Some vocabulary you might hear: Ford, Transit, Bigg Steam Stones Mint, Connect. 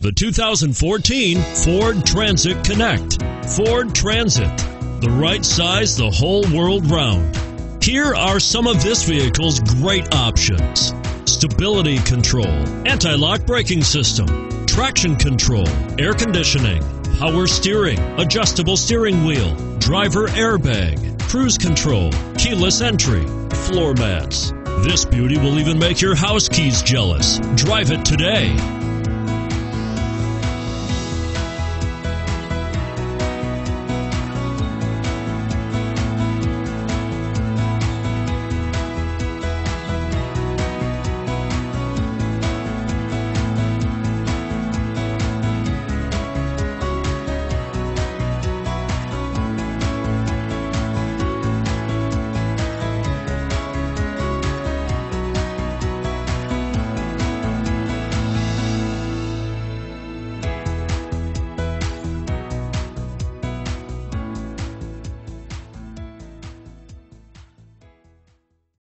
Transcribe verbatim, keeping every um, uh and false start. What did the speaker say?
The two thousand fourteen Ford Transit Connect. Ford Transit, the right size the whole world round. Here are some of this vehicle's great options: stability control, anti-lock braking system, traction control, air conditioning, power steering, adjustable steering wheel, driver airbag, cruise control, keyless entry, floor mats. This beauty will even make your house keys jealous. Drive it today.